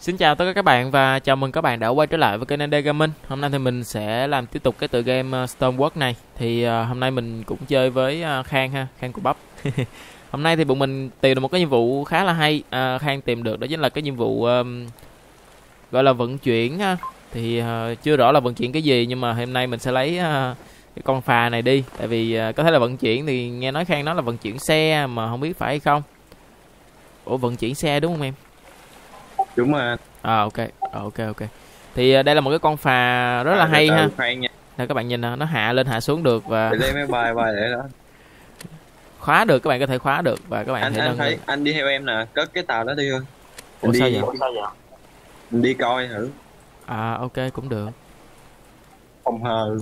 Xin chào tất cả các bạn và chào mừng các bạn đã quay trở lại với kênh ND Gaming. Hôm nay thì mình sẽ làm tiếp tục cái tựa game Stormworks này. Thì hôm nay mình cũng chơi với Khang ha, Khang của Bắp. Hôm nay thì bọn mình tìm được một cái nhiệm vụ khá là hay. Khang tìm được đó chính là cái nhiệm vụ gọi là vận chuyển ha. Thì chưa rõ là vận chuyển cái gì, nhưng mà hôm nay mình sẽ lấy cái con phà này đi. Tại vì có thể là vận chuyển, thì nghe nói Khang nói là vận chuyển xe mà không biết phải hay không. Ủa, vận chuyển xe đúng không em? Đúng rồi. Ok. Thì đây là một cái con phà rất là hay ha. Đây, các bạn nhìn nó hạ lên hạ xuống được và bài để đó. Khóa được, các bạn có thể khóa được và các bạn anh đi theo em nè, cất cái tàu đó đi thôi. Ủa, sao vậy? Mình đi coi thử. À ok, cũng được. Không hờ.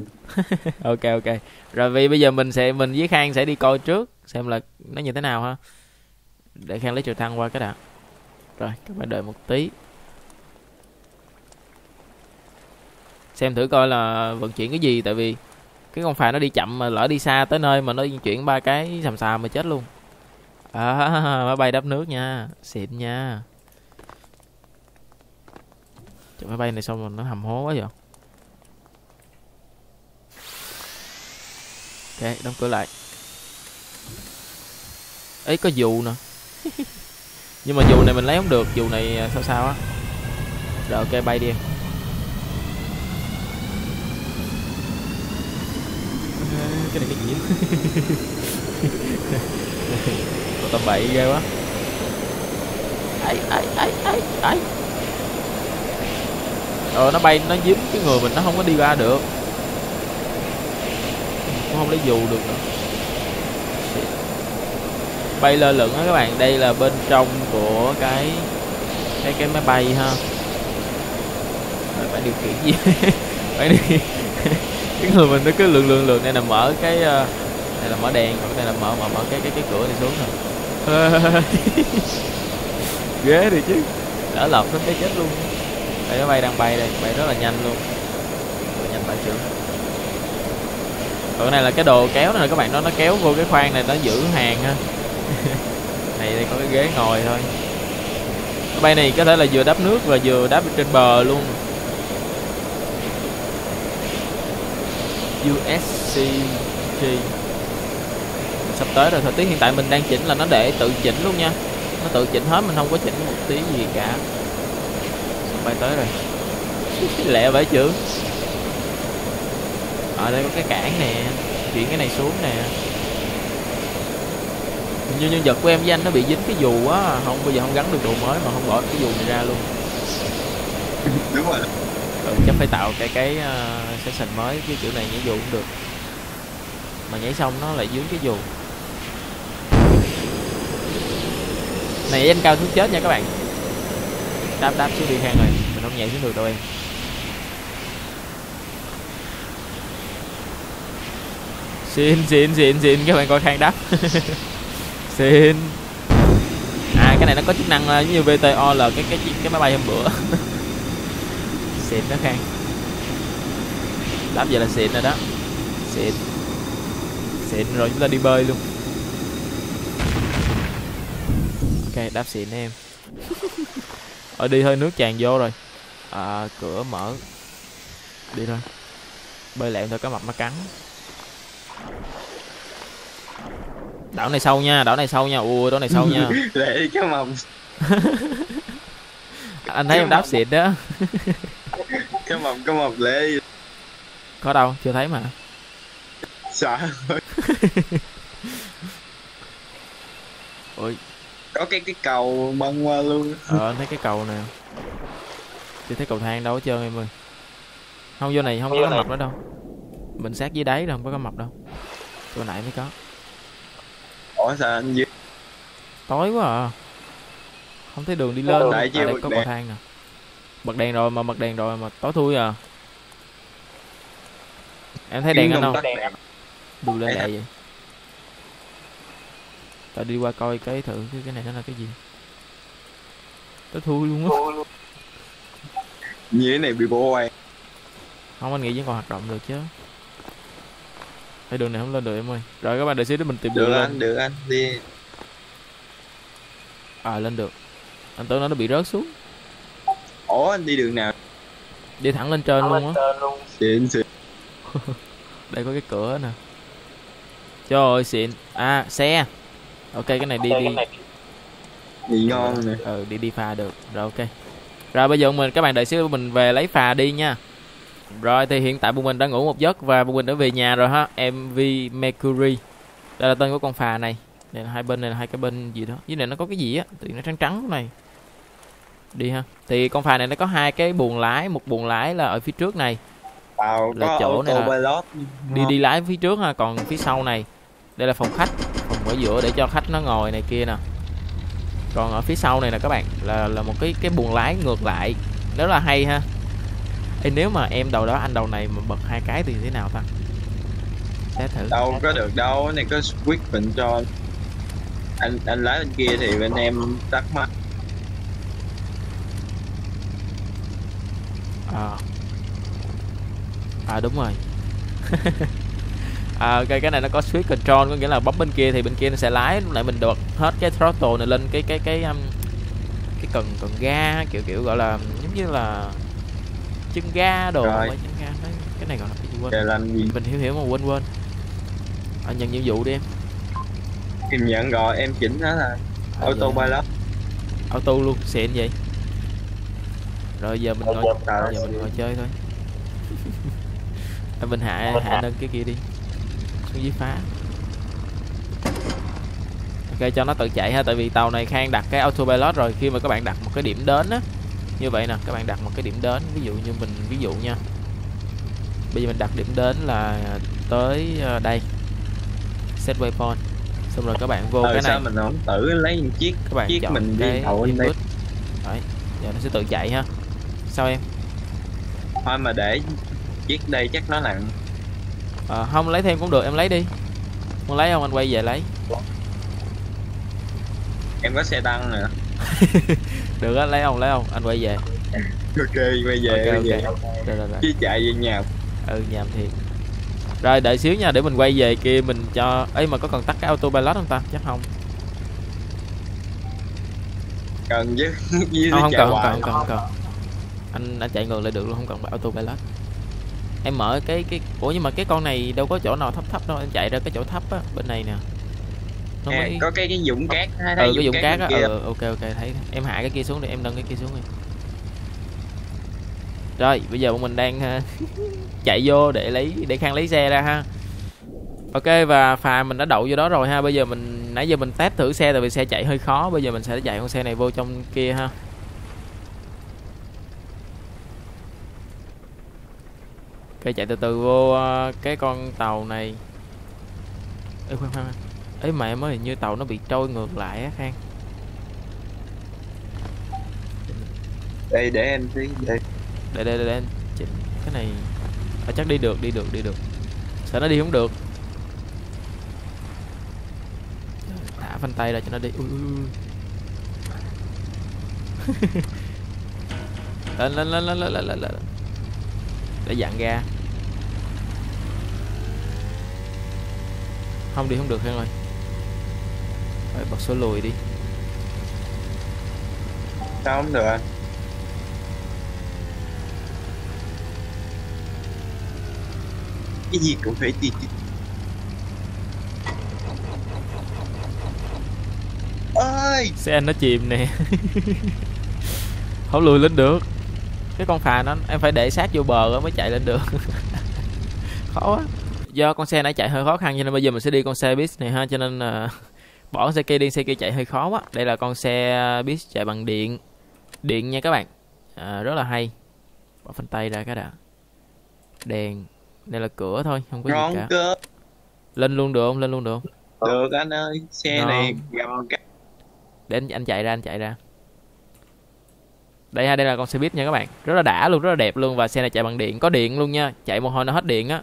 Ok. Rồi vì bây giờ mình với Khang sẽ đi coi trước xem là nó như thế nào ha. Để Khang lấy trực thăng qua cái đã. Rồi, các bạn đợi một tí. Xem thử coi là vận chuyển cái gì, tại vì cái con phà nó đi chậm mà lỡ đi xa tới nơi mà nó di chuyển ba cái sầm sàm mà chết luôn. À, máy bay đáp nước nha, xịn nha. Trời, máy bay này sao mà nó hầm hố quá vậy? Ok, đóng cửa lại. Ấy, có dù nè. Nhưng mà dù này mình lấy không được, dù này sao á. Rồi ok, bay đi em. Cái này cái gì? Tầm bậy ghê quá. Ấy. Rồi nó bay, nó dính cái người mình, nó không có đi ra được. Cũng không lấy dù được nữa. Bay lơ lửng đó các bạn, đây là bên trong của cái máy bay ha. Phải điều khiển gì? Phải đi. Cái người mình nó cứ lượn đây là mở cái này là mở đèn, còn cái này là mở cái cửa này xuống rồi. Ghê thì chứ. Đỡ lọt nó cái chết luôn. Đây, máy bay đang bay đây, bay rất là nhanh luôn. Nhanh bay chưa. Còn cái này là cái đồ kéo này các bạn, nó kéo vô cái khoang này nó giữ hàng ha. Này đây có cái ghế ngồi thôi. Cái bay này có thể là vừa đáp nước và vừa đáp trên bờ luôn. USCG sắp tới rồi, thời tiết hiện tại mình đang chỉnh là nó để tự chỉnh luôn nha. Nó tự chỉnh hết, mình không có chỉnh một tí gì cả. Xong bay tới rồi. Lẹ vậy chứ. Ở đây có cái cảng nè, chuyển cái này xuống nè. Như nhân vật của em với anh nó bị dính cái dù quá, không bây giờ không gắn được đồ mới mà không gọi cái dù này ra luôn. Đúng rồi. Ừ, chắc phải tạo cái session mới, cái kiểu này nhảy dù cũng được. Mà nhảy xong nó lại dướng cái dù. Này anh cao xuống chết nha các bạn. Đáp xuống đi Khang rồi, mình không nhảy xuống được đâu em. Xin các bạn coi Khang đáp. Xin. À cái này nó có chức năng giống như VTOL cái máy bay hôm bữa. Xịn đó Khang. Đáp vậy là xịn rồi đó. Xịn rồi, chúng ta đi bơi luôn. Ok, đáp xịn em. Ở đi hơi nước tràn vô rồi. À, cửa mở. Đi thôi. Bơi lẹm thôi, cá mập nó cắn. Đảo này sâu nha, ui đảo này sâu nha. Để cái mầm. Anh thấy em đáp xịn đó. Cái mầm lệ. Có đâu, chưa thấy mà. Sợ. Ôi. Có cái cầu băng qua luôn. Anh thấy cái cầu nè. Chưa thấy cầu thang đâu hết trơn em ơi. Không vô này, không có cá mập nữa đâu. Mình sát dưới đáy rồi, không có cá mập đâu. Chỗ nãy mới có. Ủa sao anh dưới? Tối quá à. Không thấy đường đi lên. Ở đây có cầu thang nè. Bật đèn rồi mà tối thui à. Em thấy đèn anh không? Đù lên lại vậy. Tao đi qua coi cái thử cái này nó là cái gì. Tối thui luôn á. Như thế này bị bố ai. Không, anh nghĩ vẫn còn hoạt động được chứ. Cái đường này không lên được em ơi. Rồi các bạn đợi xíu để mình tìm đường lên. Được anh đi. À lên được. Anh tưởng nó bị rớt xuống. Ủa anh đi đường nào? Đi thẳng lên trên luôn á. Xịn xịn. Đây có cái cửa nè. Trời ơi xịn. À xe. Ok cái này đi đi. Đi ngon nè. Ừ đi đi pha được. Rồi ok. Rồi bây giờ mình các bạn đợi xíu mình về lấy phà đi nha. Rồi thì hiện tại bọn mình đã ngủ một giấc và bọn mình đã về nhà rồi ha. MV Mercury. Đây là tên của con phà này. Đây là hai bên này là hai cái bên gì đó. Dưới này nó có cái gì á, tự nhiên nó trắng trắng này. Đi ha. Thì con phà này nó có hai cái buồng lái, một buồng lái là ở phía trước này. Là chỗ này là đi đi lái phía trước ha, còn phía sau này. Đây là phòng khách, phòng ở giữa để cho khách nó ngồi này kia nè. Còn ở phía sau này nè các bạn là một cái buồng lái ngược lại. Đó là hay ha. Ê, nếu mà em đầu đó anh đầu này mà bật hai cái thì thế nào ta? Sẽ thử. Đâu có được đâu, cái này có quyết định cho anh lái bên kia thì bên em tắt mắt. À đúng rồi. À, ok cái này nó có switch control, có nghĩa là bấm bên kia thì bên kia nó sẽ lái, lại mình đột hết cái throttle này lên cái cần ga kiểu gọi là giống như là chân ga đồ, chân ga đấy. Cái này gọi là cái gì quên. Mình hiểu mà quên. À, nhận nhiệm vụ đi em. Em nhận rồi, em chỉnh đó là autopilot. Auto luôn, xịn vậy. Rồi giờ mình ngồi chơi thôi. Mình hạ lên cái kia đi. Xuống dưới phá. Ok cho nó tự chạy ha. Tại vì tàu này Khang đặt cái autopilot rồi. Khi mà các bạn đặt một cái điểm đến á, như vậy nè, các bạn đặt một cái điểm đến. Ví dụ như mình, ví dụ nha, bây giờ mình đặt điểm đến là tới đây, set waypoint. Xong rồi các bạn vô cái này. Sao mình không tự lấy một chiếc, các bạn chiếc chọn mình đi cái đây. Đấy, giờ nó sẽ tự chạy ha. Sao em? Thôi mà để chiếc đây chắc nó nặng. À, không lấy thêm cũng được, em lấy đi. Muốn lấy không anh quay về lấy. Em có xe tăng nè. Được á, lấy không anh quay về. Ok quay về. Rồi. Chứ chạy về nhà. Ừ nhàm thiệt. Rồi đợi xíu nha, để mình quay về kia mình cho ấy mà có cần tắt cái autopilot không ta? Chắc không. Cần chứ. Không cần. Anh chạy ngược lại được luôn, không cần autopilot. Em mở cái ủa nhưng mà cái con này đâu có chỗ nào thấp đâu, em chạy ra cái chỗ thấp á, bên này nè. Nó mới... có cái dũng cát hay thấy. Ừ cái dũng cát á. Ừ, ok thấy. Em hạ cái kia xuống đi, em nâng cái kia xuống đi. Rồi, bây giờ bọn mình đang chạy vô để Khang lấy xe ra ha. Ok và phà mình đã đậu vô đó rồi ha. Bây giờ mình nãy giờ mình test thử xe tại vì xe chạy hơi khó, bây giờ mình sẽ chạy con xe này vô trong kia ha. Ok chạy từ từ vô cái con tàu này. Ê khoan. Ấy mẹ mới hình như tàu nó bị trôi ngược lại á Khang. Đây để em tí đây. Để anh chỉnh cái này. À, chắc đi được. Sợ nó đi không được. Thả phanh tay ra cho nó đi. Lên. Để dặn ra. Không đi không được Khang ơi. Phải bật số lùi đi. Sao không được anh? Cái gì cũng phải đi. Ơi, xe anh nó chìm nè. Không lùi lên được. Cái con phà nó em phải để sát vô bờ mới chạy lên được. Khó quá. Do con xe nãy chạy hơi khó khăn cho nên bây giờ mình sẽ đi con xe bus này ha, cho nên bỏ con xe kia đi, xe kia chạy hơi khó quá. Đây là con xe bus chạy bằng điện nha các bạn. À, rất là hay. Bỏ phanh tay ra cái đã. Đèn. Đây là cửa thôi, không có gì cả. Cơ. Lên luôn được không? Được anh ơi, xe ngon. Này gầm. Để anh chạy ra, Đây ha, đây là con xe buýt nha các bạn. Rất là đã luôn, rất là đẹp luôn. Và xe này chạy bằng điện, có điện luôn nha. Chạy một hồi nó hết điện á.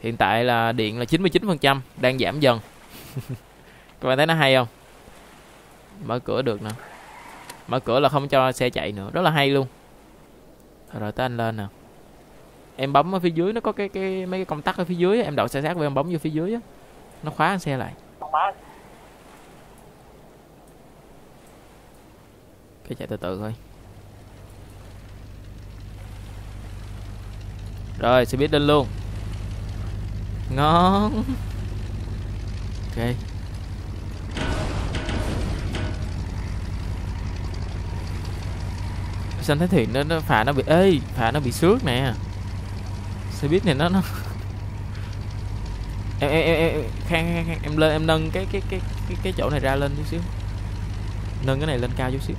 Hiện tại là điện là 99%, đang giảm dần. Các bạn thấy nó hay không? Mở cửa được nè. Mở cửa là không cho xe chạy nữa, rất là hay luôn. Rồi tới anh lên nè. Em bấm ở phía dưới nó có cái mấy cái công tắc ở phía dưới, em đậu xe sát với em bấm vô phía dưới á, nó khóa xe lại. Cái chạy từ từ thôi. Rồi xe buýt lên luôn. Ngon. Ok. Xanh thấy thuyền nó phà nó bị ê, phà nó bị xước nè. Xe buýt này nó em Khang em lên em nâng cái chỗ này ra lên chút xíu. Nâng cái này lên cao chút xíu.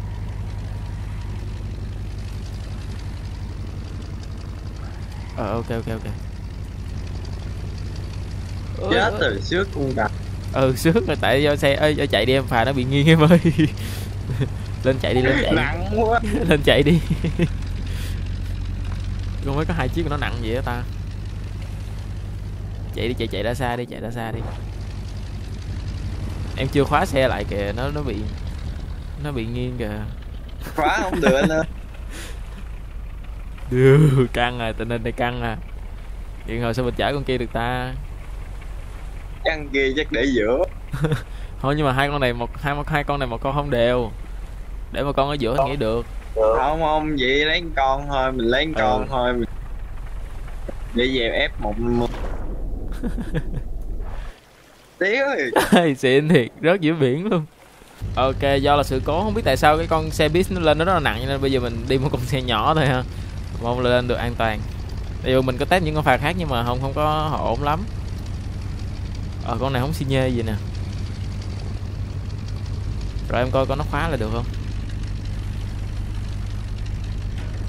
Ok. Chết từ xước luôn đặt. Ừ xước là tại do xe ơi do chạy đi em phà nó bị nghiêng em ơi. Lên chạy đi lên chạy. Nặng quá. Lên chạy đi. Còn mới có hai chiếc mà nó nặng vậy đó ta. Chạy đi chạy ra xa đi, chạy ra xa đi. Em chưa khóa xe lại kìa, nó bị nghiêng kìa. Khóa không được anh ơi. Đưa căng à, tình hình này căng à. Vậy ngồi sao mình chở con kia được ta? Căng kia chắc để giữa. Thôi nhưng mà hai con này một con không đều. Để mà con ở giữa thì nghĩ được. Không vậy lấy con thôi, mình lấy con thôi. Mình... để về F-150. Tí ơi. Xịn thiệt, rớt giữa biển luôn. Ok, do là sự cố không biết tại sao cái con xe buýt nó lên nó rất là nặng, cho nên bây giờ mình đi một con xe nhỏ thôi ha. Mong là lên được an toàn. Điều mình có test những con phà khác nhưng mà không có họ ổn lắm. Con này không xi nhê gì nè. Rồi em coi con nó khóa là được không?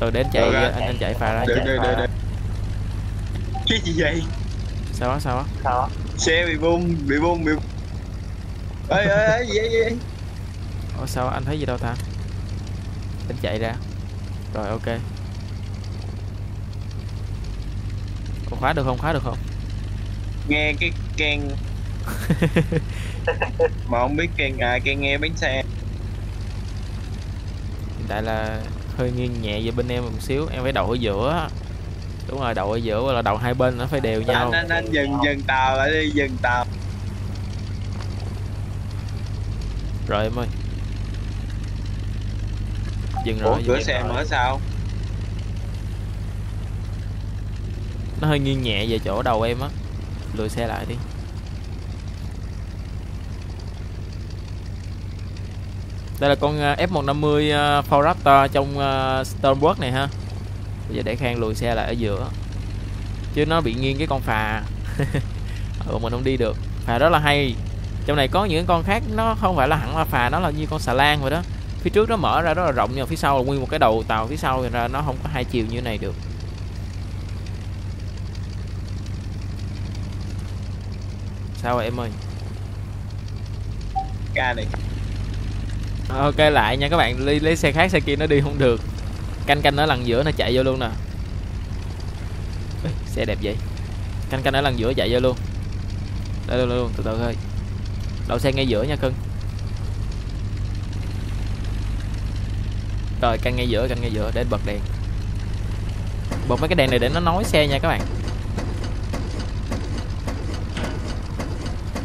Từ để anh chạy ra. Anh chạy phà ra. Được. Cái gì vậy? Sao á? Xe bị bung. Ê gì vậy? Sao anh thấy gì đâu ta? Anh chạy ra. Rồi ok. Còn khóa được không? Nghe cái keng. Mà không biết keng ai, keng nghe bánh xe. Hiện tại là hơi nghiêng nhẹ về bên em một xíu, em phải đậu ở giữa. Đúng rồi, đậu ở giữa là đậu hai bên nó phải đều nhau. Anh dừng tàu lại đi, dừng tàu. Rồi em ơi. Dừng rồi. Cửa xe mở sao? Nó hơi nghiêng nhẹ về chỗ đầu em á. Lùi xe lại đi. Đây là con F-150 Raptor trong Stormworks này ha. Bây giờ để Khang lùi xe lại ở giữa. Chứ nó bị nghiêng cái con phà. Mình không đi được. Phà rất là hay. Trong này có những con khác nó không phải là hẳn là phà, nó là như con xà lan vậy đó. Phía trước nó mở ra rất là rộng nhưng mà phía sau là nguyên một cái đầu tàu phía sau thì ra nó không có hai chiều như này được. Sao rồi em ơi? Ca này. Ok lại nha các bạn, lấy xe khác xe kia nó đi không được. Canh ở lần giữa nó chạy vô luôn nè. Ê, xe đẹp vậy. Canh ở lần giữa chạy vô luôn. Đây luôn, từ từ thôi. Đậu xe ngay giữa nha cưng. Rồi canh ngay giữa để bật đèn. Bật mấy cái đèn này để nó nối xe nha các bạn.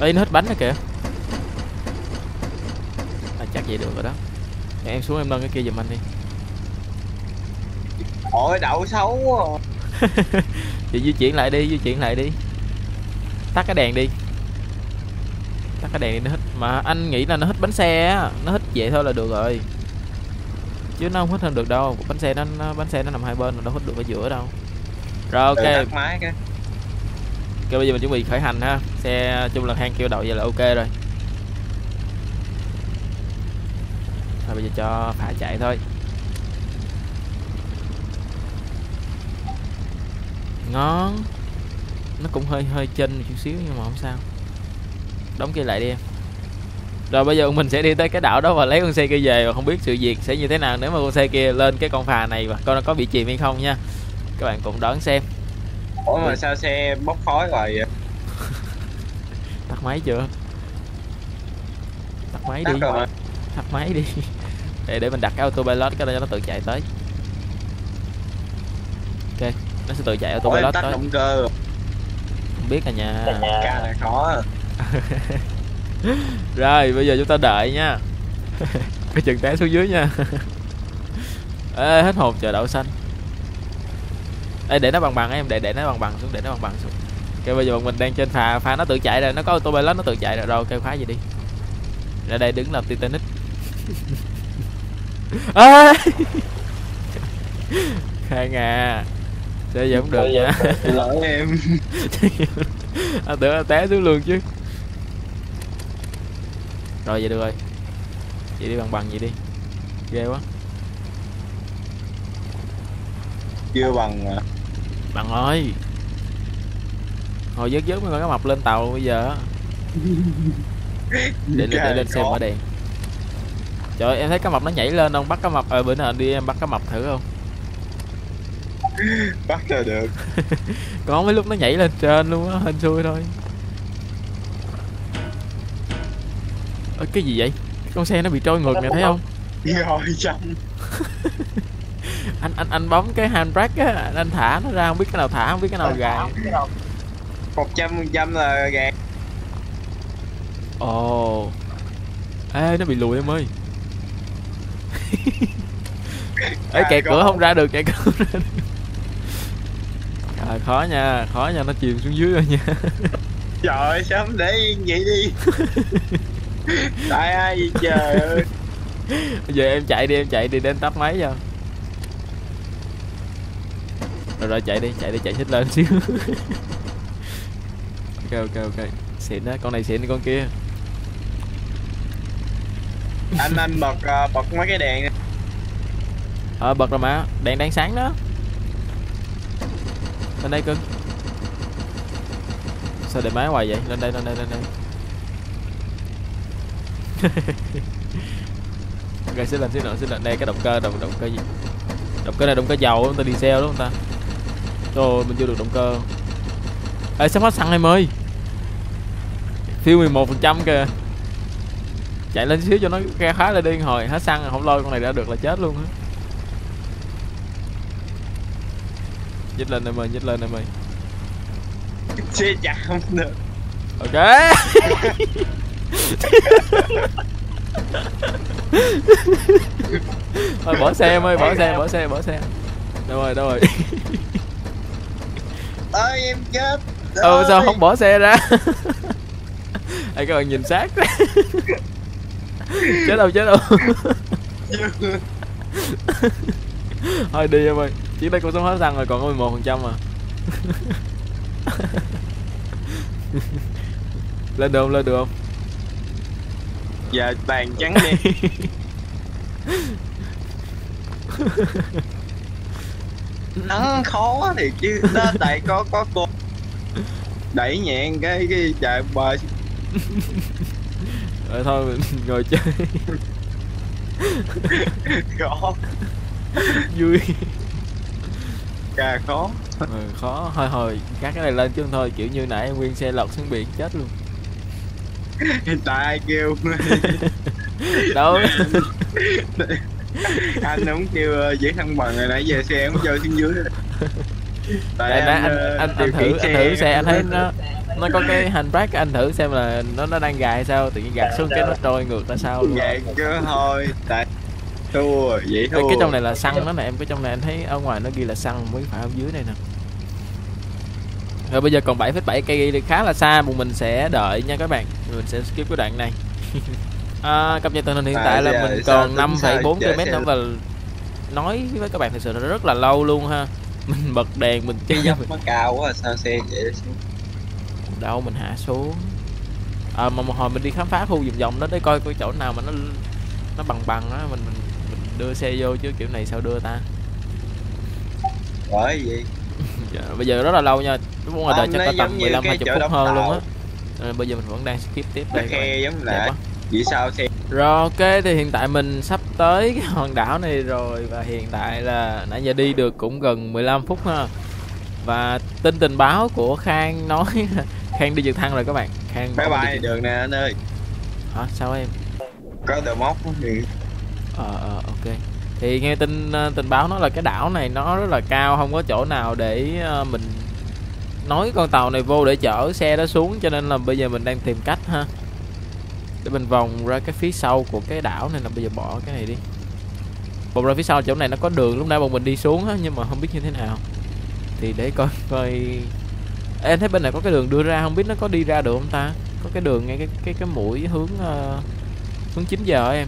Ê, nó hết bánh rồi kìa. Chắc vậy được rồi đó. Để em xuống em nâng cái kia giùm anh đi. Ôi đậu xấu quá. Chị di chuyển lại đi. Tắt cái đèn đi. Nó hít. Mà anh nghĩ là nó hít bánh xe á. Nó hít vậy thôi là được rồi. Chứ nó không hít hơn được đâu. Bánh xe nó nằm hai bên, nó đâu hít được ở giữa đâu. Rồi ok. Ok bây giờ mình chuẩn bị khởi hành ha. Xe chung là Khang kêu đậu vậy là ok rồi. Rồi bây giờ cho phà chạy thôi. Ngon. Nó cũng hơi chênh một chút xíu nhưng mà không sao. Đóng kia lại đi em. Rồi bây giờ mình sẽ đi tới cái đảo đó và lấy con xe kia về. Và không biết sự việc sẽ như thế nào nếu mà con xe kia lên cái con phà này và coi nó có bị chìm hay không nha. Các bạn cùng đón xem. Ủa mà sao xe bốc khói rồi vậy? Tắt máy chưa? Tắt máy đi. Để mình đặt cái autopilot cái đó cho nó tự chạy tới. Ok, nó sẽ tự chạy autopilot tới. Động cơ. Không biết rồi nha. Ca này khó. Rồi bây giờ chúng ta đợi nha. Cái chừng té xuống dưới nha. Ê, hết hồn chờ đậu xanh. Ê, để nó bằng bằng em, để nó bằng bằng xuống, để nó bằng bằng xuống. Ok, bây giờ mình đang trên phà, phà nó tự chạy rồi, nó có autopilot nó tự chạy rồi. Rồi ok, khóa gì đi. Ra đây đứng làm Titanic. À, Khang à, sao giờ không được nha. Lỗi em. Anh tưởng anh té xuống luôn chứ. Rồi vậy được rồi. Vậy đi bằng bằng vậy đi. Ghê quá. Chưa bằng à. Bằng ơi. Hồi dớt dớt mới có cái mập lên tàu bây giờ. Để lên xem ở đây. Trời ơi, em thấy cá mập nó nhảy lên không? Bắt cá mập bữa nào đi em bắt cá mập thử không? Bắt ra được. Còn mấy lúc nó nhảy lên trên luôn á, hên xui thôi. Ơ cái gì vậy? Con xe nó bị trôi ngược nè, thấy không? Rồi chăng. Anh bấm cái handbrake á, anh thả nó ra, không biết cái nào thả, không biết cái nào gài. 100% là gài. Ồ. Ê nó bị lùi em ơi. Ê kẹt cửa không ra được, kẹt cửa không ra được. Trời khó nha, khó nha, nó chìm xuống dưới rồi nha. Trời ơi sao không để yên vậy đi. Tại ai vậy trời ơi. Giờ em chạy đi để em tắt máy cho. Rồi rồi chạy đi, chạy xích lên xíu. Ok ok ok. Xịn á, con này xịn con kia. Anh bật mấy cái đèn. Bật rồi mà, đèn đang sáng đó. Lên đây cưng. Sao để máy hoài vậy? Lên đây, lên đây, lên đây. Ok, xin lên, xin lên, xin lên. Đây cái động cơ gì? Động cơ này động cơ dầu, người ta đi xeo đúng không ta? Trời mình chưa được động cơ. Ê, sắp hết xăng em ơi. Thiêu 11% kìa. Chạy lên xíu cho nó khe khóa lên đi, hồi hết xăng không lôi con này ra được là chết luôn á. Nhích lên em ơi, nhích lên em ơi. Xe chạy không được. Ok. Thôi bỏ xe em ơi, bỏ xe, bỏ xe, bỏ xe. Đâu rồi, đâu rồi. Ơi em chết. Ừ sao không bỏ xe ra. Ê các bạn nhìn sát. Chết đâu, chết đâu. Thôi đi em ơi, chiếc đây cũng sống hết xăng rồi, còn có 11% mà. Lên được không, lên được không? Giờ bàn trắng đi. Nó khó thiệt chứ, nó tại có cô đẩy nhẹ cái chạy bờ. Rồi thôi mình ngồi chơi. Khó. Vui. Cà khó. Ừ, khó. Thôi hồi các cái này lên chứ thôi, kiểu như nãy nguyên xe lật xuống biển chết luôn. Hiện tại ai kêu. Đâu. Anh không kêu giữ thăng bằng rồi nãy giờ xe không chơi xuống dưới rồi. Tại anh thử xe anh thấy nó có cái handbrake, anh thử xem là nó đang gài hay sao, tự nhiên gạt xuống cái nó trôi ngược ra sao luôn. Gạt cứ thôi tại thua vậy thôi. Cái trong này là xăng đó nè em, cái trong này anh thấy ở ngoài nó ghi là xăng mới phải ở dưới đây nè. Rồi bây giờ còn 7,7 cây đi khá là xa, bọn mình sẽ đợi nha các bạn, mình sẽ skip cái đoạn này. À, cập nhật tình hình hiện tại là mình còn 5,4 km nữa và nói với các bạn thật sự là rất là lâu luôn ha. Mình bật đèn mình chơi dốc nó cao quá sao xe vậy xuống. Đâu mình hạ xuống. Mà một hồi mình đi khám phá khu vòng vòng đó để coi coi chỗ nào mà nó bằng bằng đó mình đưa xe vô chứ kiểu này sao đưa ta. Bởi gì? Dạ, bây giờ rất là lâu nha. Đúng rồi, đợi chắc có tầm 15-20 phút hơn luôn á. Bây giờ mình vẫn đang skip tiếp đây. Khe giống lại. Vì sao xe? Rồi ok thì hiện tại mình sắp tới cái hòn đảo này rồi và hiện tại là nãy giờ đi được cũng gần 15 phút ha. Và tin tình báo của Khang nói Khang đi trực thăng rồi các bạn. Khang bye bye đường nè anh ơi. Hả sao em? Có đồ móc thì ok. Thì nghe tình báo nó là cái đảo này nó rất là cao, không có chỗ nào để mình nói con tàu này vô để chở xe đó xuống, cho nên là bây giờ mình đang tìm cách ha. Để mình vòng ra cái phía sau của cái đảo này, là bây giờ bỏ cái này đi. Vòng ra phía sau chỗ này nó có đường, lúc nãy bọn mình đi xuống á nhưng mà không biết như thế nào. Thì để coi coi. Ê, anh thấy bên này có cái đường đưa ra, không biết nó có đi ra được không ta? Có cái đường ngay cái mũi hướng hướng 9 giờ em.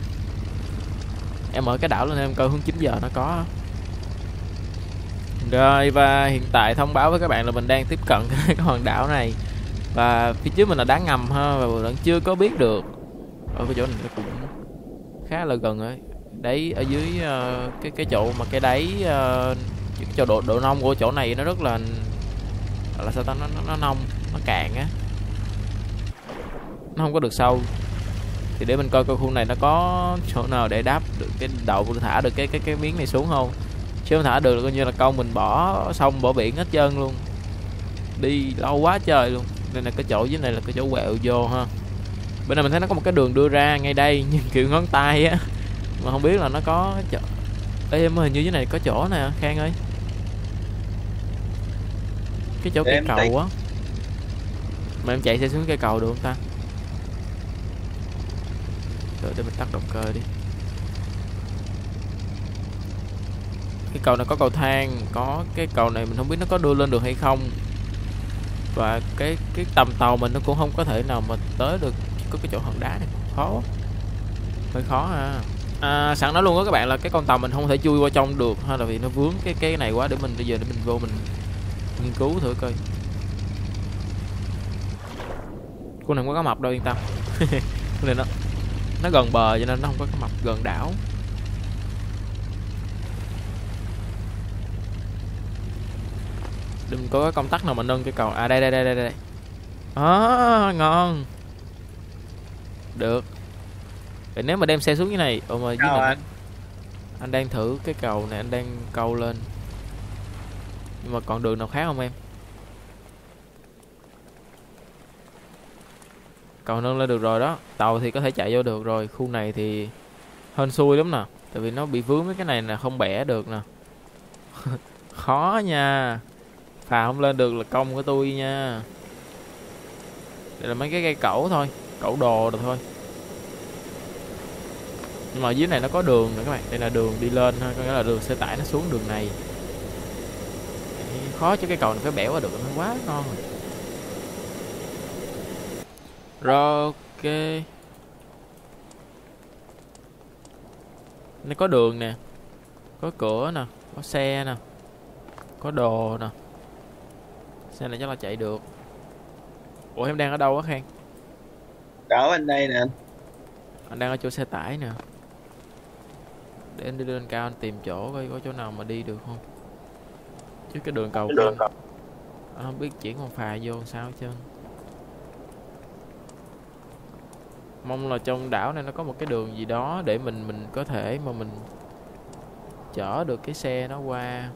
Em mở cái đảo lên em coi hướng 9 giờ nó có. Rồi, và hiện tại thông báo với các bạn là mình đang tiếp cận cái hòn đảo này. Và phía trước mình là đá ngầm ha, và vẫn chưa có biết được. Ở cái chỗ này nó cũng khá là gần ấy. Đấy, ở dưới cái chỗ mà cái đáy cho độ nông của chỗ này nó rất là sao ta, nó nông, nó cạn á. Nó không có được sâu. Thì để mình coi coi khu này nó có chỗ nào để đáp được cái đậu, thả được cái miếng này xuống không. Chứ không thả được là coi như là câu mình bỏ sông bỏ biển hết trơn luôn. Đi lâu quá trời luôn. Nên là cái chỗ dưới này là cái chỗ quẹo vô ha. Bên này mình thấy nó có một cái đường đưa ra ngay đây, nhưng kiểu ngón tay á. Mà không biết là nó có chỗ. Ê, em hình như dưới này có chỗ nè Khang ơi. Cái chỗ cây cầu á. Mà em chạy xe xuống cây cầu được không ta? Rồi để mình tắt động cơ đi. Cái cầu này có cầu thang, có cái cầu này mình không biết nó có đưa lên được hay không. Và cái tầm tàu mình nó cũng không có thể nào mà tới được. Có cái chỗ hòn đá này khó, hơi khó ha. À, sẵn nói luôn đó các bạn là cái con tàu mình không thể chui qua trong được ha, là vì nó vướng cái này quá. Để mình bây giờ để mình vô mình nghiên cứu thử coi. Cô này không có cá mập đâu yên tâm. Nên nó gần bờ cho nên nó không có cá mập, gần đảo. Đừng có cái công tắc nào mà nâng cái cầu. À đây đây đây đây đây. À, ngon. Được. Vậy nếu mà đem xe xuống như này, ồ mà dưới này anh đang thử cái cầu này, anh đang câu lên. Nhưng mà còn đường nào khác không em? Cầu nâng lên được rồi đó. Tàu thì có thể chạy vô được rồi. Khu này thì hên xui lắm nè. Tại vì nó bị vướng mấy cái này là không bẻ được nè. Khó nha. Phà không lên được là công của tôi nha. Đây là mấy cái cây cẩu thôi, cẩu đồ được thôi. Nhưng mà dưới này nó có đường nữa các bạn. Đây là đường đi lên thôi, có nghĩa là đường xe tải nó xuống đường này. Khó chứ cái cầu này phải bẻ qua được, nó quá ngon rồi. Rồi ok. Nó có đường nè, có cửa nè, có xe nè, có đồ nè. Xe này chắc là chạy được. Ủa em đang ở đâu á Khang? Đảo anh đây nè. Anh đang ở chỗ xe tải nè. Để anh đi lên cao anh tìm chỗ coi có chỗ nào mà đi được không. Chứ cái đường cầu không, anh không biết chuyển con phà vô sao hết trơn. Mong là trong đảo này nó có một cái đường gì đó để mình có thể mà mình chở được cái xe nó qua.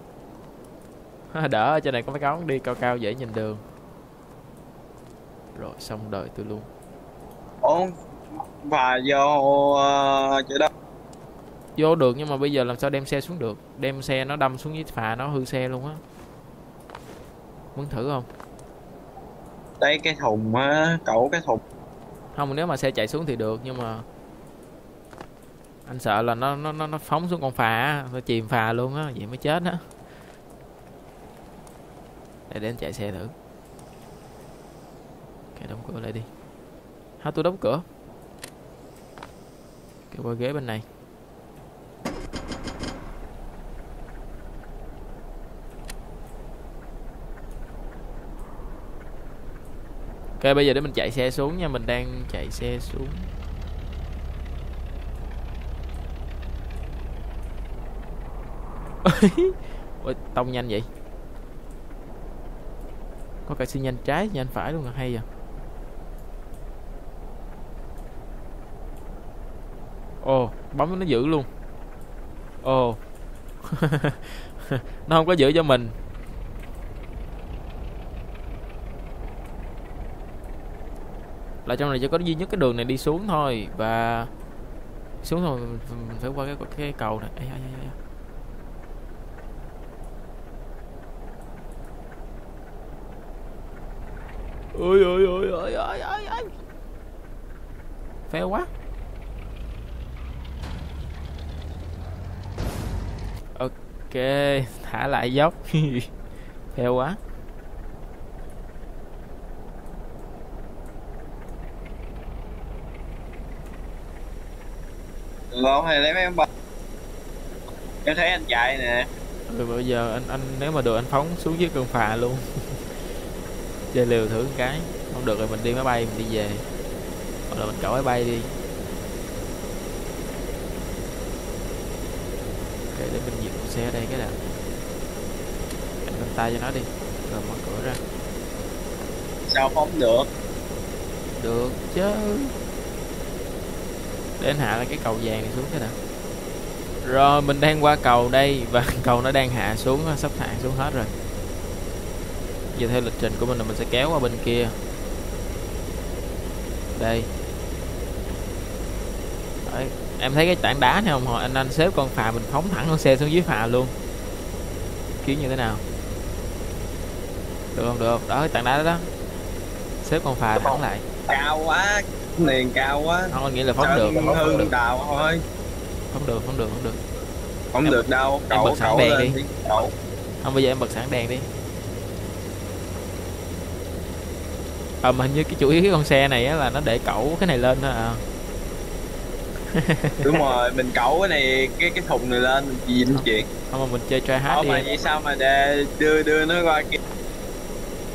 Đỡ ở trên này có mấy cống đi cao cao dễ nhìn đường. Rồi xong đời tôi luôn. Ủa và vô chỗ đó vô được, nhưng mà bây giờ làm sao đem xe xuống được? Đem xe nó đâm xuống với phà nó hư xe luôn á. Muốn thử không? Đấy cái thùng á, cậu cái thùng. Không, nếu mà xe chạy xuống thì được, nhưng mà anh sợ là nó phóng xuống con phà á, nó chìm phà luôn á, vậy mới chết á. Để anh chạy xe thử. Cái đóng cửa lại đi. Hả, tôi đóng cửa. Cái qua ghế bên này. Ok, bây giờ để mình chạy xe xuống nha, mình đang chạy xe xuống. Ôi, tông nhanh vậy. Có cả xi nhanh trái, nhanh phải luôn là hay vậy. Ồ, bấm nó giữ luôn. Ồ. Nó không có giữ cho mình. Là trong này chỉ có duy nhất cái đường này đi xuống thôi. Và xuống rồi mình phải qua cái cầu này. Ê, ê, ê, ê. Ôi ôi ôi ôi ôi ôi. Phê quá. Ok, thả lại dốc. Eo quá. Lộn này lấy mấy em bật. Em thấy anh chạy nè. Rồi bây giờ anh nếu mà được anh phóng xuống dưới cơn phà luôn. Chơi liều thử một cái. Không được rồi mình đi máy bay mình đi về. Hoặc là mình cẩu máy bay đi. Ok để mình dừng xe ở đây cái đã. Anh tay cho nó đi. Rồi mở cửa ra. Sao phóng được? Được chứ. Để anh hạ là cái cầu vàng này xuống thế nào. Rồi mình đang qua cầu đây và cầu nó đang hạ xuống, sắp hạ xuống hết rồi. Giờ theo lịch trình của mình là mình sẽ kéo qua bên kia. Đây. Đấy. Em thấy cái tảng đá này không? Hồi anh xếp con phà mình phóng thẳng con xe xuống dưới phà luôn. Kiểu như thế nào? Được không? Được không? Đó cái tảng đá đó, đó. Xếp con phà phóng lại. Cao quá, liền cao quá. Không, anh nghĩ là phóng được. Không được đào thôi. Không được. Không em, được đâu. Cậu, em bật sẵn đèn đi. Không bây giờ em bật sẵn đèn đi. Mà hình như cái chủ yếu cái con xe này á là nó để cẩu cái này lên thôi à. Đúng rồi, mình cẩu cái này cái thùng này lên gì nó chuyện. Không mà mình chơi try hard đi. Mà vậy sao mà để đưa nó qua kia.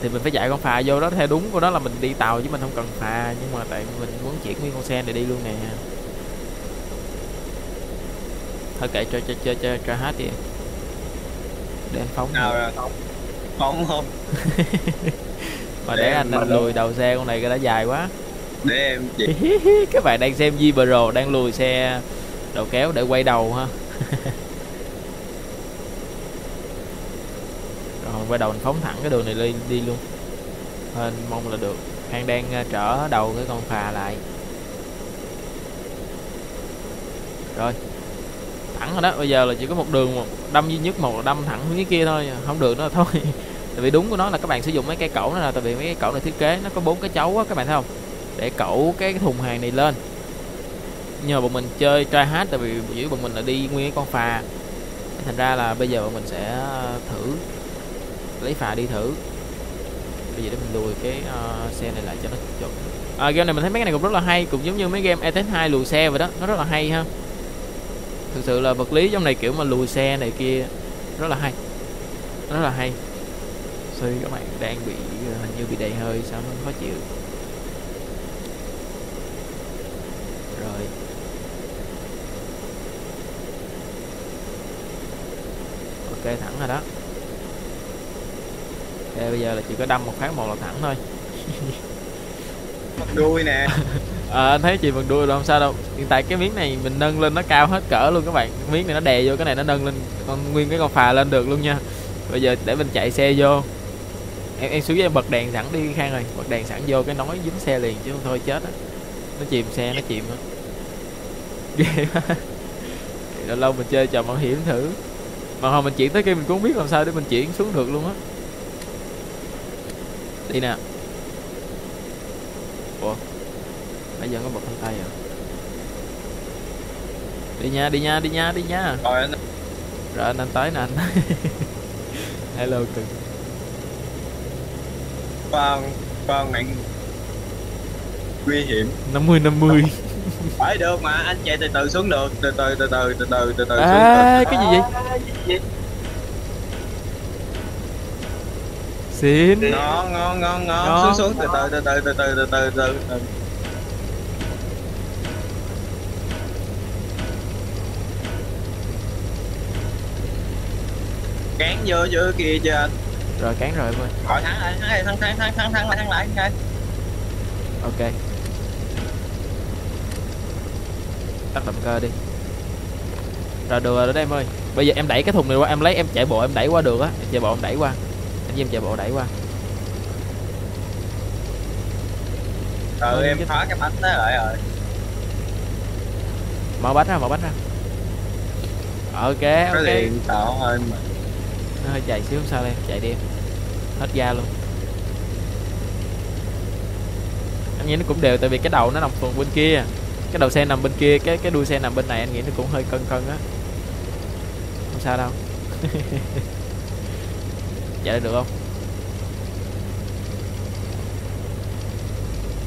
Thì mình phải chạy con phà vô đó theo đúng của đó là mình đi tàu chứ mình không cần phà, nhưng mà tại mình muốn chuyển nguyên con xe này đi luôn nè. Thôi kệ cho hát đi. Để anh phóng. Nào rồi không? Phóng không? Mà để anh lùi đầu xe con này cái đã dài quá. Để em chị. Các bạn đang xem Vibro đang lùi xe đầu kéo để quay đầu ha. Rồi quay đầu anh phóng thẳng cái đường này đi luôn. Anh mong là được. Khang đang trở đầu cái con phà lại. Rồi. Thẳng rồi đó, bây giờ là chỉ có một đường đâm duy nhất, một là đâm thẳng hướng cái kia thôi, không được nữa thôi. Tại vì đúng của nó là các bạn sử dụng mấy cây cẩu đó là tại vì mấy cái cẩu này thiết kế nó có 4 cái chấu á các bạn thấy không? Để cẩu cái thùng hàng này lên. Nhờ bọn mình chơi try hard tại vì giữa bọn mình là đi nguyên cái con phà. Thành ra là bây giờ bọn mình sẽ thử lấy phà đi thử. Bây giờ để mình lùi cái xe này lại cho nó chuẩn. Game này mình thấy mấy cái này cũng rất là hay, cũng giống như mấy game ETS2 lùi xe vậy đó, nó rất là hay ha. Thực sự là vật lý trong này kiểu mà lùi xe này kia rất là hay. Rất là hay. Sorry các bạn đang bị hình như bị đầy hơi sao nó khó chịu. Rồi. Ok thẳng rồi đó. Ok bây giờ là chỉ có đâm một phát một là thẳng thôi. Mặt đuôi nè. Anh thấy chị bằng đuôi rồi không sao đâu. Hiện tại cái miếng này mình nâng lên nó cao hết cỡ luôn các bạn. Miếng này nó đè vô cái này nó nâng lên con nguyên cái con phà lên được luôn nha. Bây giờ để mình chạy xe vô. Em xuống với em bật đèn sẵn đi Khang rồi. Bật đèn sẵn vô cái nói dính xe liền chứ không thôi chết á. Nó chìm xe nó chìm á. Ghê quá. Lâu lâu mình chơi trò mạo hiểm thử. Mà hồi mình chuyển tới kia mình cũng không biết làm sao để mình chuyển xuống được luôn á. Đi nè. Ủa nãy giờ có bật con tay rồi. Đi nha. Rồi anh. Rồi anh tới nè anh. Hello cưng. Con này nguy hiểm. 50-50. Phải được mà anh chạy từ từ xuống được, từ từ xuống. Cái gì vậy? Xin. Ngon. Xuống từ từ. Cán vô giữa kia chưa anh? Rồi cán rồi em ơi. Rồi thắng lại anh ơi. Ok. Tắt động cơ đi. Rồi được rồi đó em ơi. Bây giờ em đẩy cái thùng này qua, em lấy em chạy bộ em đẩy qua được á. Anh với em chạy bộ đẩy qua. Em khóa cái bánh đó lại rồi. Mở bánh ra. Ok. Cái điện tạo thôi mà. Nó hơi chạy xíu sao em, chạy đi em. Hết ga luôn. Anh nghĩ nó cũng đều tại vì cái đầu nó nằm phần bên kia. Cái đầu xe nằm bên kia, cái đuôi xe nằm bên này, anh nghĩ nó cũng hơi cân á. Không sao đâu. Chạy được không?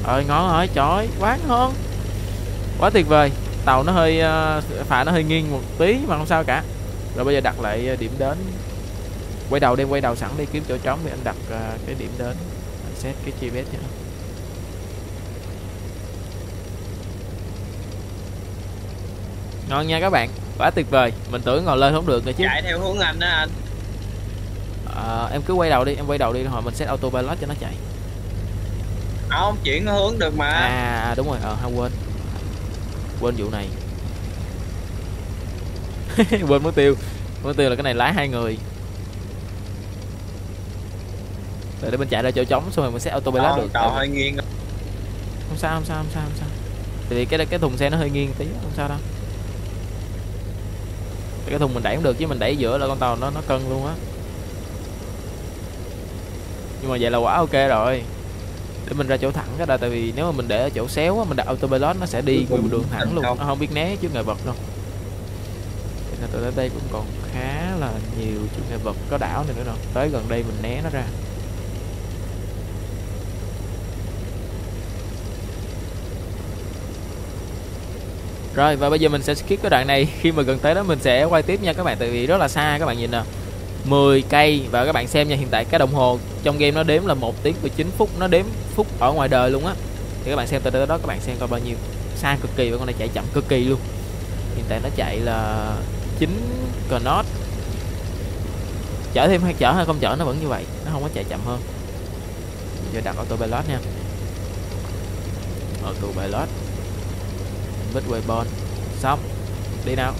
Ơi ngon rồi, trời, quá ngon, quá tuyệt vời. Tàu nó hơi phà nó hơi nghiêng một tí nhưng mà không sao cả. Rồi bây giờ đặt lại điểm đến, quay đầu, đem quay đầu sẵn đi, kiếm chỗ trống để anh đặt cái điểm đến, anh set cái GPS cho nó. Ngon nha các bạn, quá tuyệt vời. Mình tưởng ngồi lên không được nữa chứ. Chạy theo hướng anh đó anh. Em cứ quay đầu đi, em quay đầu đi rồi mình set autopilot cho nó chạy. Không, chuyển hướng được mà. À đúng rồi, quên vụ này. Quên mục tiêu. Mục tiêu là cái này lái hai người. Rồi để mình chạy ra chỗ trống xong rồi mình set autopilot được. Tàu hơi nghiêng. Không sao. Thì cái thùng xe nó hơi nghiêng tí, không sao đâu. Cái thùng mình đẩy cũng được chứ mình đẩy giữa là con tàu nó cân luôn á. Nhưng mà vậy là quá ok rồi. Để mình ra chỗ thẳng cái đây, tại vì nếu mà mình để ở chỗ xéo á, mình đặt autopilot nó sẽ đi nguyên đường thẳng luôn, nó không biết né chứ ngại vật đâu. Thế là tôi tới đây cũng còn khá là nhiều chứ ngại vật, có đảo này nữa đâu. Tới gần đây mình né nó ra. Rồi và bây giờ mình sẽ skip cái đoạn này, khi mà gần tới đó mình sẽ quay tiếp nha các bạn, tại vì rất là xa. Các bạn nhìn nè, 10 cây. Và các bạn xem nha, hiện tại cái đồng hồ trong game nó đếm là 1 tiếng 19 phút, nó đếm phút ở ngoài đời luôn á. Thì các bạn xem từ đó các bạn xem coi bao nhiêu, xa cực kỳ. Và con này chạy chậm cực kỳ luôn, hiện tại nó chạy là 9 knot. Chở thêm hay chở hay không chở nó vẫn như vậy, nó không có chạy chậm hơn. Giờ đặt autopilot nha, autopilot bích weapon xong đi nào.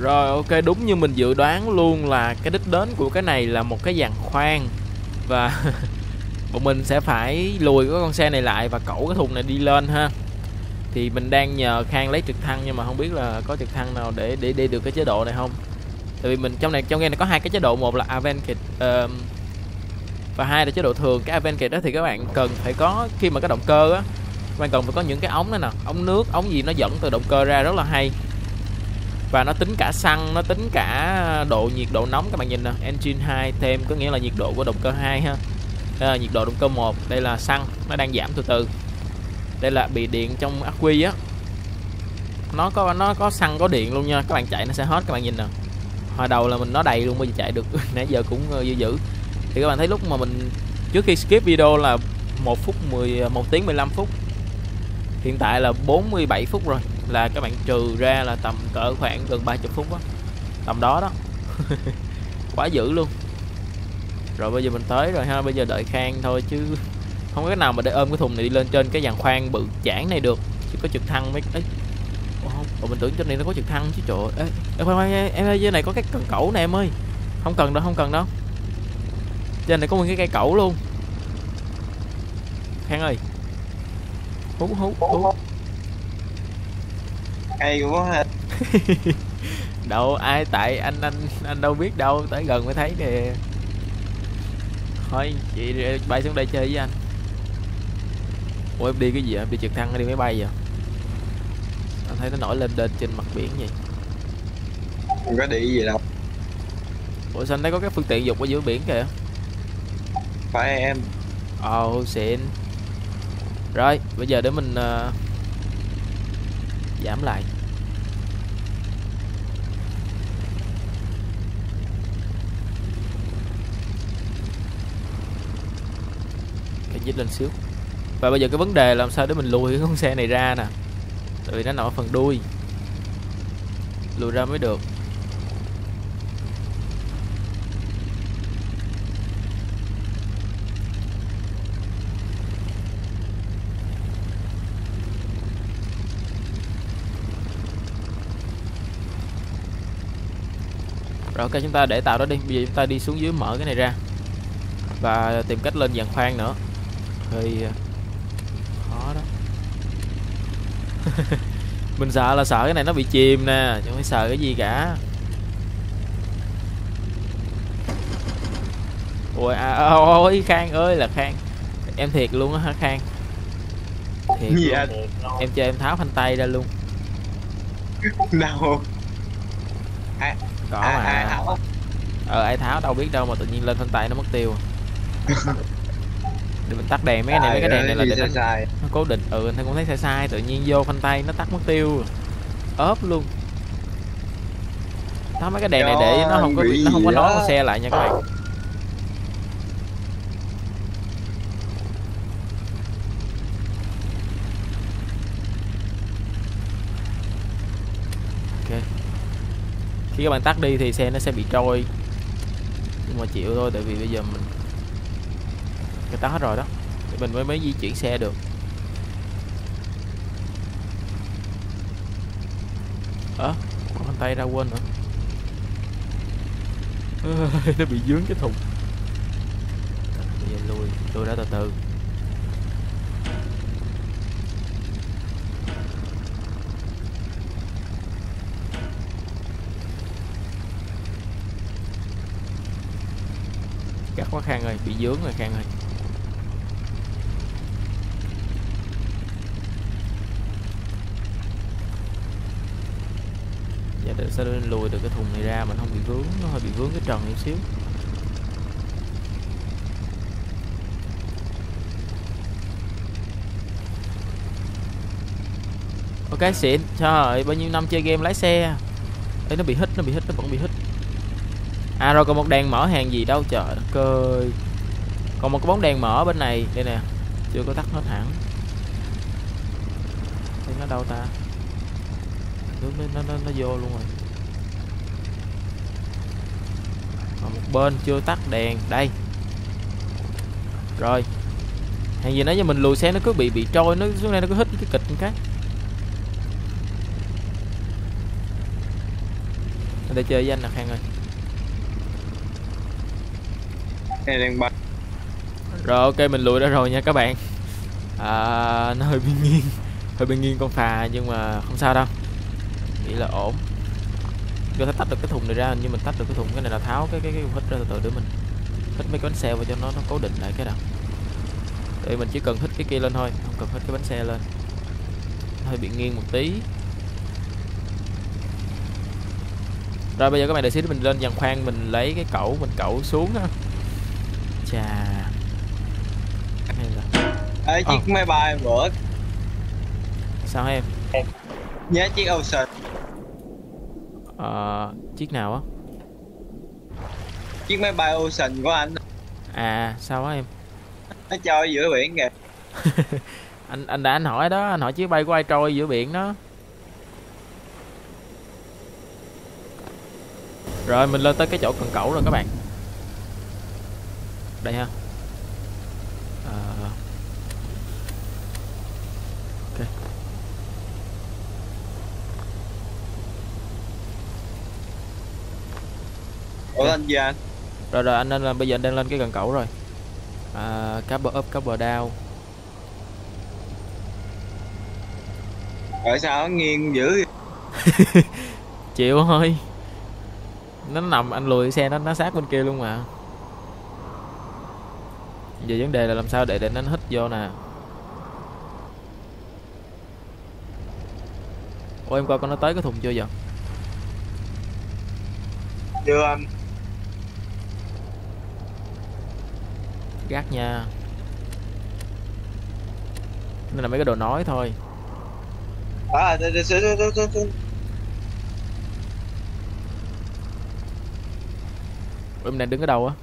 Rồi ok, đúng như mình dự đoán luôn là cái đích đến của cái này là một cái giàn khoan. Và bọn mình sẽ phải lùi cái con xe này lại và cẩu cái thùng này đi lên ha. Thì mình đang nhờ Khang lấy trực thăng nhưng mà không biết là có trực thăng nào để được cái chế độ này không. Tại vì mình trong game này có hai cái chế độ, một là Advanced và hai là chế độ thường. Cái Advanced đó thì các bạn cần phải có, khi mà cái động cơ á, bạn cần phải có những cái ống đó nè, ống nước, ống gì nó dẫn từ động cơ ra rất là hay. Và nó tính cả xăng, nó tính cả độ nhiệt độ nóng. Các bạn nhìn nè, engine 2 thêm có nghĩa là nhiệt độ của động cơ 2 ha. Đây là nhiệt độ động cơ 1, đây là xăng, nó đang giảm từ từ. Đây là bị điện trong ắc quy á. Nó có xăng có điện luôn nha. Các bạn chạy nó sẽ hết, các bạn nhìn nè. Hồi đầu là nó đầy luôn, bây giờ chạy được nãy giờ cũng dữ dữ. Thì các bạn thấy lúc mà mình trước khi skip video là 1 tiếng 15 phút. Hiện tại là 47 phút rồi, là các bạn trừ ra là tầm cỡ khoảng gần 30 phút đó. Tầm đó đó. Quá dữ luôn. Rồi bây giờ mình tới rồi ha, bây giờ đợi Khang thôi chứ không có cái nào mà để ôm cái thùng này đi lên trên cái giàn khoan bự chảng này được. Chứ có trực thăng mấy ấy. Ủa, mình tưởng trên này nó có trực thăng chứ trời. Ê khoan em ơi, dưới này có cái cần cẩu nè em ơi. Không cần đâu. Trên này có một cái cây cẩu luôn. Khang ơi. Hú. Hay quá. Đâu ai tại anh đâu biết đâu, tới gần mới thấy nè. Thôi chị bay xuống đây chơi với anh. Ủa em đi cái gì vậy? Em đi trực thăng hay đi máy bay vậy? Anh thấy nó nổi lên đền trên mặt biển vậy. Không có đi gì đâu. Ủa sao anh thấy có cái phương tiện dục ở giữa biển kìa? Phải em. Ồ xịn. Rồi, bây giờ để mình giảm lại. Cái dít lên xíu. Và bây giờ cái vấn đề làm sao để mình lùi cái con xe này ra nè. Tại vì nó nằm ở phần đuôi. Lùi ra mới được. Rồi ok, chúng ta để tàu đó đi. Bây giờ chúng ta đi xuống dưới mở cái này ra và tìm cách lên giàn khoan nữa. Hơi khó đó. Mình sợ là sợ cái này nó bị chìm nè, chứ không phải sợ cái gì cả. Ôi ôi Khang ơi là Khang. Em thiệt luôn á hả Khang? Thiệt luôn. Dạ. Em cho em tháo phanh tay ra luôn. Nào. Có mà. ai tháo đâu biết đâu mà tự nhiên lên thân tay nó mất tiêu. Để mình tắt đèn mấy cái này, mấy cái đèn này là để nó cố định. Ừ, anh thấy cũng thấy sai sai, tự nhiên vô phanh tay nó tắt mất tiêu, ốp luôn. Đó, mấy cái đèn này để nó không có bị, nó không có nói con xe lại nha các bạn. Ok, khi các bạn tắt đi thì xe nó sẽ bị trôi, nhưng mà chịu thôi, tại vì bây giờ mình người ta hết rồi đó, thì mình mới di chuyển xe được. Ơ, con tay ra quên nữa. Nó bị dướng cái thùng. Bây giờ lui ra từ từ. Cắt quá Khang ơi, bị dướng rồi Khang ơi. Sẽ lùi được cái thùng này ra, mình không bị vướng, nó hơi bị vướng cái trần một xíu. Ok, xịn. Trời ơi, bao nhiêu năm chơi game lái xe. Ê, nó bị hít, nó vẫn bị hít. À rồi, còn một đèn mở hàng gì đâu, trời đất ơi. Còn một cái bóng đèn mở bên này, đây nè. Chưa có tắt hết hẳn. Thế nó đâu ta? Nó vô luôn rồi. Còn một bên chưa tắt đèn đây. Rồi. Hàng gì nãy giờ mình lùi xe nó cứ bị trôi, nó xuống đây nó cứ hít cái kịch một cái. Để chơi với anh nè Khang ơi. Này đang bật. Rồi ok, mình lùi ra rồi nha các bạn. À, nó hơi bị nghiêng. Hơi bị nghiêng con phà nhưng mà không sao đâu. Nghĩ là ổn. Cho ta tách được cái thùng này ra, nhưng mình tách được cái thùng, cái này là tháo cái hít ra từ từ để mình hít mấy cái bánh xe vào cho nó cố định lại cái nào. Để mình chỉ cần hít cái kia lên thôi, không cần hít cái bánh xe lên. Hơi bị nghiêng một tí. Rồi bây giờ các bạn đợi xíu mình lên giàn khoan, mình lấy cái cẩu, mình cẩu xuống ha. Chà. Cái này là. Ê, chiếc máy bay bữa. Sao em? Nhớ chiếc Ocean. Chiếc nào á? Chiếc máy bay Ocean của anh. À sao á em? Nó trôi giữa biển kìa. anh hỏi đó, anh hỏi chiếc bay của ai trôi giữa biển đó. Rồi mình lên tới cái chỗ cần cẩu rồi các bạn. Đây ha. Ủa anh gì anh? Rồi anh nên là bây giờ anh đang lên cái cần cẩu rồi. Cable up, cable down. Tại sao nó nghiêng dữ? Chịu thôi. Nó nằm, anh lùi xe nó sát bên kia luôn mà. Giờ vấn đề là làm sao để nó hít vô nè. Ủa em coi con nó tới cái thùng chưa vậy? Chưa anh. Gác nha. Nên là mấy cái đồ nói thôi. À, em đang đứng ở đâu á?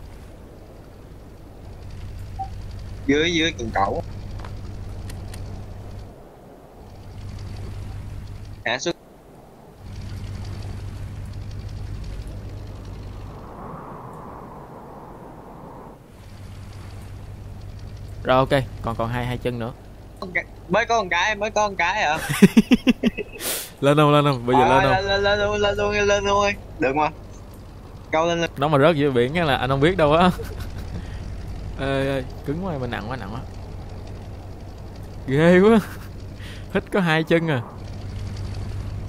Dưới cần cẩu. Hạ xuống. Rồi ok, còn hai chân nữa. Mới có một cái, à. Lên không, bây giờ lên không? Lên luôn, được không? Câu lên. Nó mà rớt giữa biển là anh không biết đâu á. Ê, cứng quá, mà nặng quá. Ghê quá. Hít có hai chân à.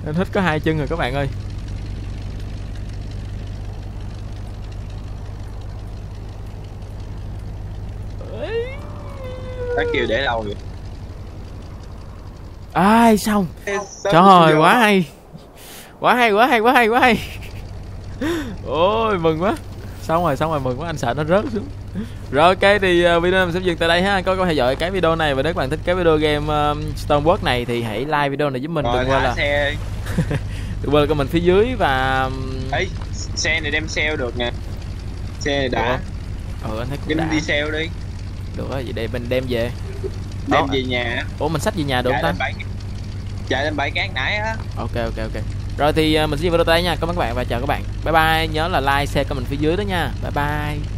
Nên hít có hai chân rồi các bạn ơi. Cái kêu để đâu vậy? Ai xong. Trời quá hay. Quá hay. Ôi mừng quá. Xong rồi, mừng quá, anh sợ nó rớt xuống. Rồi ok thì video mình sẽ dừng tại đây ha. Coi có theo dõi cái video này và nếu các bạn thích cái video game Stormworks này thì hãy like video này giúp mình. Đừng quên là đừng quên comment phía dưới và ấy xe này đem sale được nè. Xe này đã. Ừ anh thấy cũng đem đã. Đi sale đi. Được rồi, vậy đây mình đem về. Đem về nhà. Ủa mình xách về nhà được không ta? Chạy lên bãi cát nãy á. Ok. Rồi thì mình sẽ dừng video tại đây nha. Cảm ơn các bạn và chào các bạn. Bye bye. Nhớ là like, share, comment phía dưới đó nha. Bye bye.